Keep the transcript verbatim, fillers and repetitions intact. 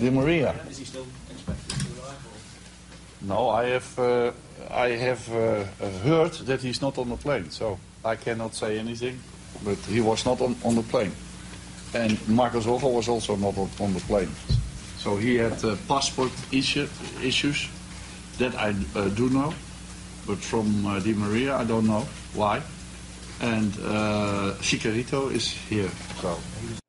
Di Maria. Is he still expected to arrive? No, I have uh, I have uh, heard that he's not on the plane, so I cannot say anything. But he was not on, on the plane, and Marcos Rojo was also not on, on the plane. So he had uh, passport issue, issues that I uh, do know, but from uh, Di Maria I don't know why. And uh, Chicarito is here, so.